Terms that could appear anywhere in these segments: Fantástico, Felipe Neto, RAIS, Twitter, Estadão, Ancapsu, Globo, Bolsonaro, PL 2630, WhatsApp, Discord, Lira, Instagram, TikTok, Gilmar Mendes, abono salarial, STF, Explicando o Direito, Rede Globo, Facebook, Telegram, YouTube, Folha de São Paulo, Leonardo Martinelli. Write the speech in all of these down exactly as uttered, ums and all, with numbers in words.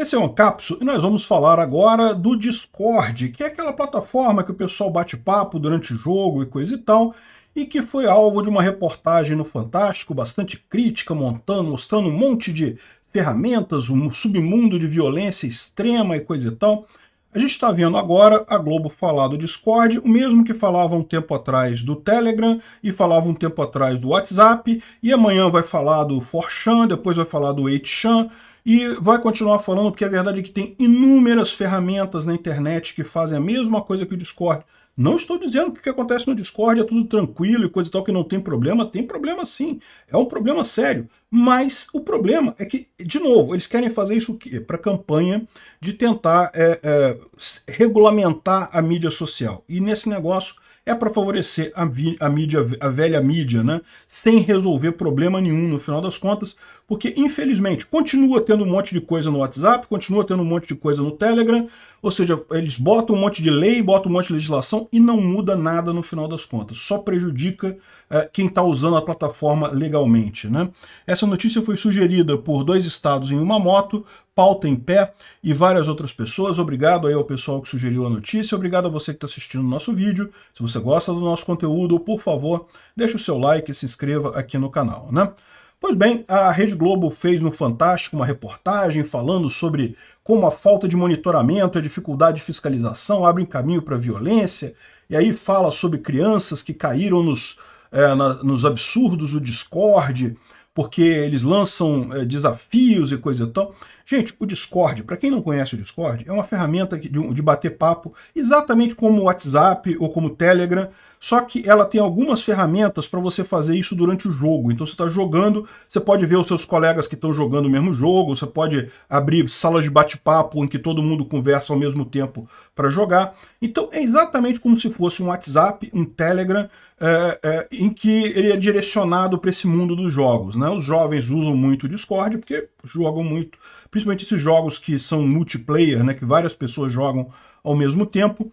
Esse é o Ancapsu e nós vamos falar agora do Discord, que é aquela plataforma que o pessoal bate papo durante o jogo e coisa e tal, e que foi alvo de uma reportagem no Fantástico, bastante crítica, montando, mostrando um monte de ferramentas, um submundo de violência extrema e coisa e tal. A gente está vendo agora a Globo falar do Discord, o mesmo que falava um tempo atrás do Telegram, e falava um tempo atrás do WhatsApp, e amanhã vai falar do quatro chan, depois vai falar do oito chan, e vai continuar falando, porque a verdade é que tem inúmeras ferramentas na internet que fazem a mesma coisa que o Discord. Não estou dizendo que o que acontece no Discord é tudo tranquilo e coisa e tal, que não tem problema. Tem problema sim, é um problema sério. Mas o problema é que, de novo, eles querem fazer isso para a campanha de tentar é, é, regulamentar a mídia social. E nesse negócio é para favorecer a, a mídia, a velha mídia, né? Sem resolver problema nenhum no final das contas, porque infelizmente continua tendo um monte de coisa no WhatsApp, continua tendo um monte de coisa no Telegram, ou seja, eles botam um monte de lei, botam um monte de legislação e não muda nada no final das contas, só prejudica é, quem está usando a plataforma legalmente, né? Essa notícia foi sugerida por Dois Estados em Uma Moto, Pauta em Pé e várias outras pessoas. Obrigado aí ao pessoal que sugeriu a notícia, obrigado a você que está assistindo o nosso vídeo. Se você gosta do nosso conteúdo, por favor, deixe o seu like e se inscreva aqui no canal, né? Pois bem, a Rede Globo fez no Fantástico uma reportagem falando sobre como a falta de monitoramento, a dificuldade de fiscalização abrem caminho para a violência, e aí fala sobre crianças que caíram nos, é, na, nos absurdos do Discord, porque eles lançam é, desafios e coisa e tal. Gente, o Discord, para quem não conhece o Discord, é uma ferramenta de, de bater papo exatamente como o WhatsApp ou como o Telegram, só que ela tem algumas ferramentas para você fazer isso durante o jogo. Então você está jogando, você pode ver os seus colegas que estão jogando o mesmo jogo, você pode abrir salas de bate-papo em que todo mundo conversa ao mesmo tempo para jogar. Então é exatamente como se fosse um WhatsApp, um Telegram, é, é, em que ele é direcionado para esse mundo dos jogos, né? Os jovens usam muito o Discord porque jogam muito, principalmente esses jogos que são multiplayer, né? Que várias pessoas jogam ao mesmo tempo.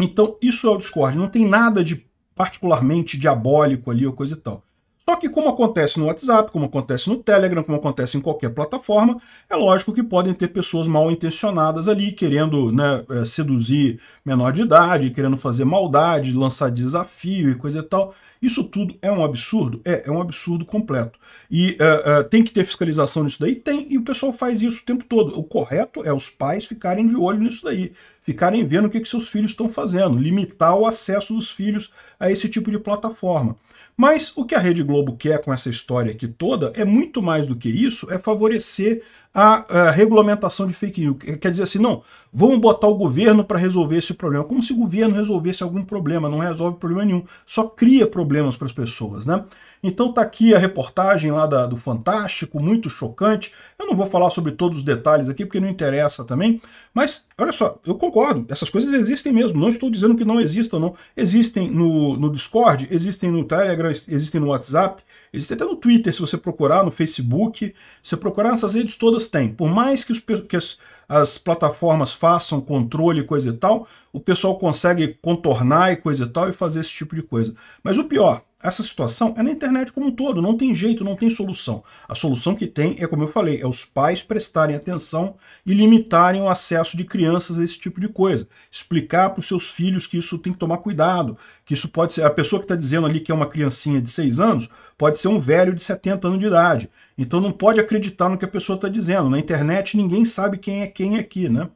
Então, isso é o Discord, não tem nada de particularmente diabólico ali ou coisa e tal. Só que como acontece no WhatsApp, como acontece no Telegram, como acontece em qualquer plataforma, é lógico que podem ter pessoas mal intencionadas ali, querendo, né, seduzir menor de idade, querendo fazer maldade, lançar desafio e coisa e tal. Isso tudo é um absurdo? É, é um absurdo completo. E uh, uh, tem que ter fiscalização nisso daí? Tem, e o pessoal faz isso o tempo todo. O correto é os pais ficarem de olho nisso daí, ficarem vendo o que, que seus filhos estão fazendo, limitar o acesso dos filhos a esse tipo de plataforma. Mas o que a Rede Globo quer com essa história aqui toda é muito mais do que isso, é favorecer a, a regulamentação de fake news. Quer dizer assim, não, vamos botar o governo para resolver esse problema. Como se o governo resolvesse algum problema, não resolve problema nenhum, só cria problemas para as pessoas, né? Então tá aqui a reportagem lá da, do Fantástico, muito chocante. Eu não vou falar sobre todos os detalhes aqui, porque não interessa também. Mas, olha só, eu concordo, essas coisas existem mesmo. Não estou dizendo que não existam, não. Existem no, no Discord, existem no Telegram, existem no WhatsApp, existem até no Twitter, se você procurar, no Facebook. Se você procurar nessas redes todas, tem. Por mais que, os, que as, as plataformas façam controle e coisa e tal, o pessoal consegue contornar e coisa e tal e fazer esse tipo de coisa. Mas o pior... essa situação é na internet como um todo, não tem jeito, não tem solução. A solução que tem é, como eu falei, é os pais prestarem atenção e limitarem o acesso de crianças a esse tipo de coisa. Explicar para os seus filhos que isso tem que tomar cuidado, que isso pode ser... a pessoa que está dizendo ali que é uma criancinha de seis anos pode ser um velho de setenta anos de idade. Então não pode acreditar no que a pessoa está dizendo. Na internet ninguém sabe quem é quem aqui, né?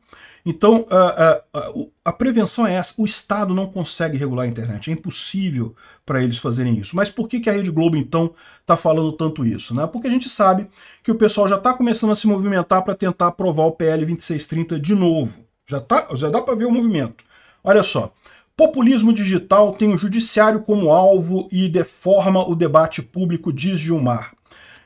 Então, a, a, a prevenção é essa. O Estado não consegue regular a internet. É impossível para eles fazerem isso. Mas por que que a Rede Globo, então, está falando tanto isso, né? Porque a gente sabe que o pessoal já está começando a se movimentar para tentar aprovar o P L vinte e seis trinta de novo. Já, tá, já dá para ver o movimento. Olha só. Populismo digital tem o judiciário como alvo e deforma o debate público, diz Gilmar.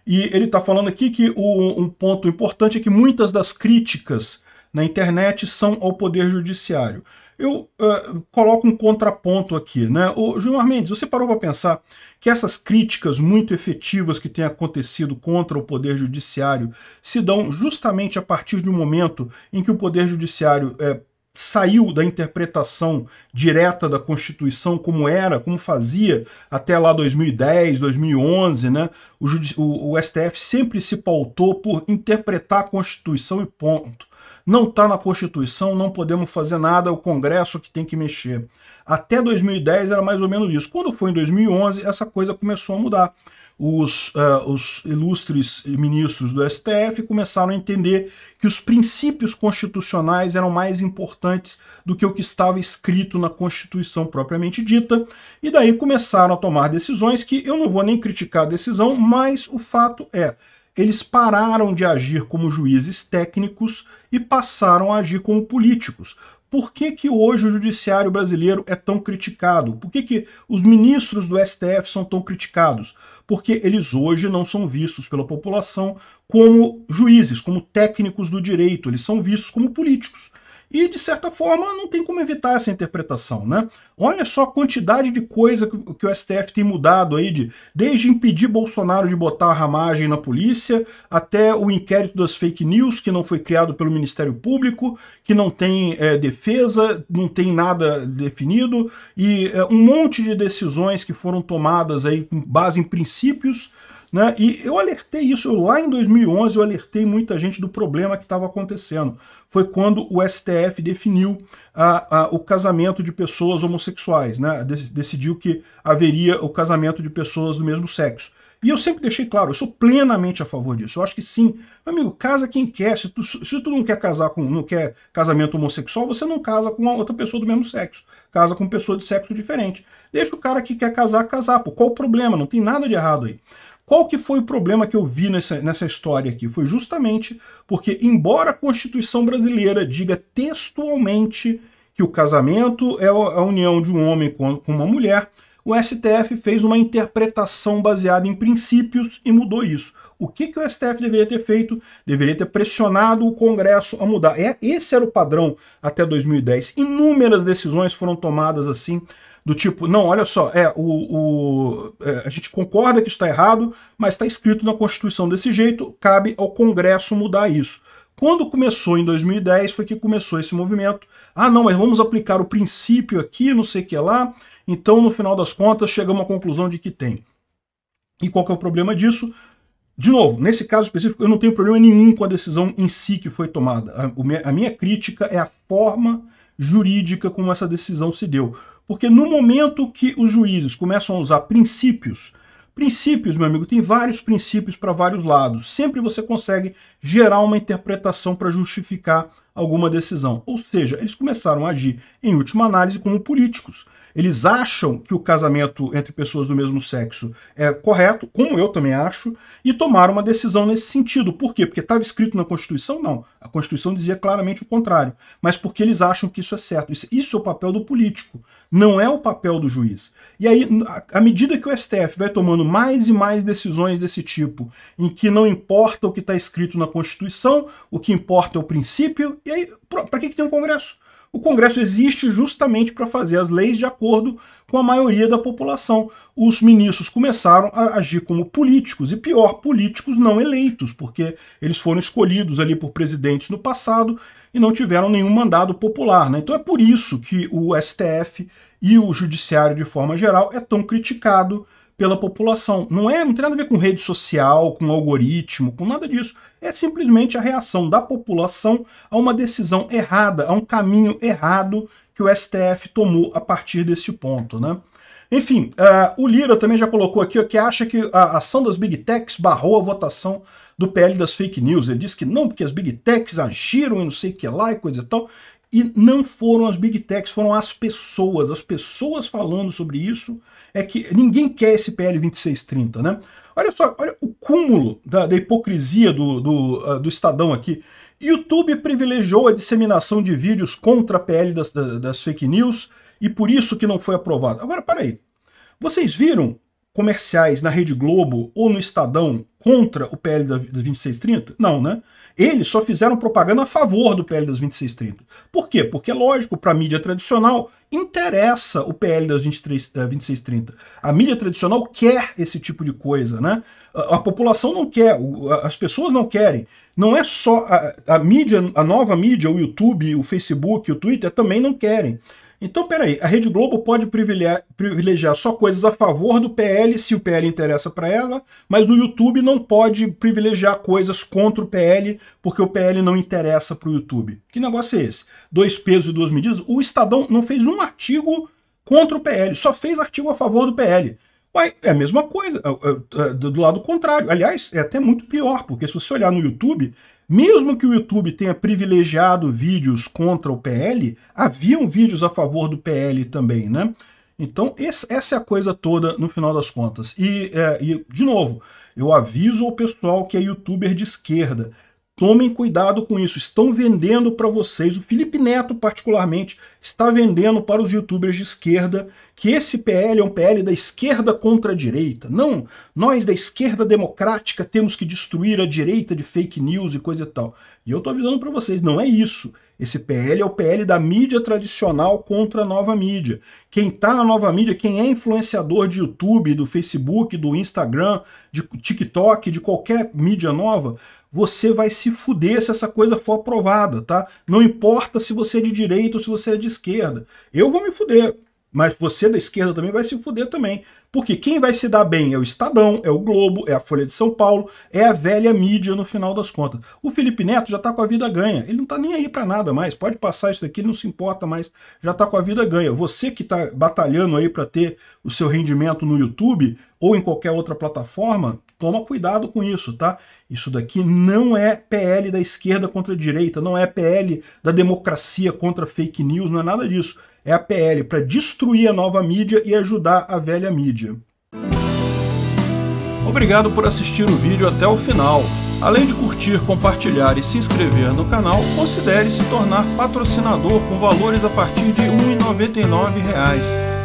E ele está falando aqui que o, um ponto importante é que muitas das críticas na internet são ao Poder Judiciário. Eu uh, coloco um contraponto aqui, né? O Gilmar Mendes, você parou para pensar que essas críticas muito efetivas que têm acontecido contra o Poder Judiciário se dão justamente a partir de um momento em que o Poder Judiciário é, saiu da interpretação direta da Constituição como era, como fazia até lá dois mil e dez, dois mil e onze, né? O, o, o S T F sempre se pautou por interpretar a Constituição e ponto. Não está na Constituição, não podemos fazer nada, é o Congresso que tem que mexer. Até dois mil e dez era mais ou menos isso. Quando foi em dois mil e onze, essa coisa começou a mudar. Os, uh, os ilustres ministros do S T F começaram a entender que os princípios constitucionais eram mais importantes do que o que estava escrito na Constituição propriamente dita, e daí começaram a tomar decisões que eu não vou nem criticar a decisão, mas o fato é, eles pararam de agir como juízes técnicos e passaram a agir como políticos. Por que que hoje o judiciário brasileiro é tão criticado? Por que que os ministros do S T F são tão criticados? Porque eles hoje não são vistos pela população como juízes, como técnicos do direito, eles são vistos como políticos. E, de certa forma, não tem como evitar essa interpretação, né? Olha só a quantidade de coisa que o S T F tem mudado aí, de, desde impedir Bolsonaro de botar a ramagem na polícia, até o inquérito das fake news, que não foi criado pelo Ministério Público, que não tem é, defesa, não tem nada definido, e é, um monte de decisões que foram tomadas aí com base em princípios, né? E eu alertei isso, eu, lá em dois mil e onze eu alertei muita gente do problema que estava acontecendo. Foi quando o S T F definiu a, a, o casamento de pessoas homossexuais, né? Decidiu que haveria o casamento de pessoas do mesmo sexo. E eu sempre deixei claro, eu sou plenamente a favor disso. Eu acho que sim. Amigo, casa quem quer. Se tu, se tu não quer casar com, não quer casamento homossexual, você não casa com uma outra pessoa do mesmo sexo. Casa com pessoa de sexo diferente. Deixa o cara que quer casar, casar. Pô, qual o problema? Não tem nada de errado aí. Qual que foi o problema que eu vi nessa, nessa história aqui? Foi justamente porque, embora a Constituição brasileira diga textualmente que o casamento é a união de um homem com uma mulher, o S T F fez uma interpretação baseada em princípios e mudou isso. O que que o S T F deveria ter feito? Deveria ter pressionado o Congresso a mudar. É, esse era o padrão até dois mil e dez. Inúmeras decisões foram tomadas assim, do tipo, não, olha só, é, o, o, é, a gente concorda que isso está errado, mas está escrito na Constituição desse jeito, cabe ao Congresso mudar isso. Quando começou em dois mil e dez foi que começou esse movimento. Ah, não, mas vamos aplicar o princípio aqui, não sei o que lá. Então, no final das contas, chegamos à conclusão de que tem. E qual que é o problema disso? De novo, nesse caso específico, eu não tenho problema nenhum com a decisão em si que foi tomada. A, a minha crítica é a forma jurídica como essa decisão se deu. Porque no momento que os juízes começam a usar princípios, princípios, meu amigo, tem vários princípios para vários lados. Sempre você consegue gerar uma interpretação para justificar alguma decisão. Ou seja, eles começaram a agir, em última análise, como políticos. Eles acham que o casamento entre pessoas do mesmo sexo é correto, como eu também acho, e tomaram uma decisão nesse sentido. Por quê? Porque estava escrito na Constituição? Não. A Constituição dizia claramente o contrário. Mas porque eles acham que isso é certo. Isso, isso é o papel do político, não é o papel do juiz. E aí, à medida que o S T F vai tomando mais e mais decisões desse tipo, em que não importa o que está escrito na Constituição, o que importa é o princípio, e aí, para que que tem um Congresso? O Congresso existe justamente para fazer as leis de acordo com a maioria da população. Os ministros começaram a agir como políticos, e pior, políticos não eleitos, porque eles foram escolhidos ali por presidentes no passado e não tiveram nenhum mandado popular, né? Então é por isso que o S T F e o judiciário, de forma geral, é tão criticado pela população. Não é, não tem nada a ver com rede social, com algoritmo, com nada disso. É simplesmente a reação da população a uma decisão errada, a um caminho errado que o S T F tomou a partir desse ponto, né? Enfim, uh, o Lira também já colocou aqui ó, que acha que a ação das Big Techs barrou a votação do P L das fake news. Ele diz que não, porque as Big Techs agiram e não sei o que lá e coisa e tal. E não foram as Big Techs, foram as pessoas. As pessoas falando sobre isso é que ninguém quer esse P L vinte e seis trinta, né? Olha só, olha o cúmulo da, da hipocrisia do, do, do Estadão aqui. YouTube privilegiou a disseminação de vídeos contra a P L das, das fake news e por isso que não foi aprovado. Agora, peraí. Vocês viram comerciais na Rede Globo ou no Estadão contra o P L da vinte e seis trinta? Não, né? Eles só fizeram propaganda a favor do P L das vinte e seis trinta. Por quê? Porque é lógico, para a mídia tradicional, interessa o P L das vinte e seis trinta. A mídia tradicional quer esse tipo de coisa, né? A, a população não quer, as pessoas não querem. Não é só a, a mídia, a nova mídia, o YouTube, o Facebook, o Twitter também não querem. Então, peraí, a Rede Globo pode privilegiar, privilegiar só coisas a favor do P L, se o P L interessa para ela, mas o YouTube não pode privilegiar coisas contra o P L, porque o P L não interessa para o YouTube. Que negócio é esse? Dois pesos e duas medidas? O Estadão não fez um artigo contra o P L, só fez artigo a favor do P L. Uai, é a mesma coisa, do lado contrário. Aliás, é até muito pior, porque se você olhar no YouTube... Mesmo que o YouTube tenha privilegiado vídeos contra o P L, haviam vídeos a favor do P L também, né? Então, essa é a coisa toda no final das contas. E, é, e de novo, eu aviso ao pessoal que é youtuber de esquerda. Tomem cuidado com isso. Estão vendendo para vocês, o Felipe Neto particularmente, está vendendo para os youtubers de esquerda que esse P L é um P L da esquerda contra a direita. Não, nós da esquerda democrática temos que destruir a direita de fake news e coisa e tal. E eu estou avisando para vocês, não é isso. Esse P L é o P L da mídia tradicional contra a nova mídia. Quem está na nova mídia, quem é influenciador de YouTube, do Facebook, do Instagram, de TikTok, de qualquer mídia nova, você vai se fuder se essa coisa for aprovada, tá? Não importa se você é de direita ou se você é de esquerda. Eu vou me fuder, mas você da esquerda também vai se fuder também. Porque quem vai se dar bem é o Estadão, é o Globo, é a Folha de São Paulo, é a velha mídia no final das contas. O Felipe Neto já tá com a vida ganha, ele não tá nem aí pra nada mais, pode passar isso daqui, ele não se importa mais, já tá com a vida ganha. Você que tá batalhando aí pra ter o seu rendimento no YouTube ou em qualquer outra plataforma, toma cuidado com isso, tá? Isso daqui não é P L da esquerda contra a direita, não é P L da democracia contra fake news, não é nada disso. É a P L para destruir a nova mídia e ajudar a velha mídia. Obrigado por assistir o vídeo até o final. Além de curtir, compartilhar e se inscrever no canal, considere se tornar patrocinador com valores a partir de um real e noventa e nove centavos.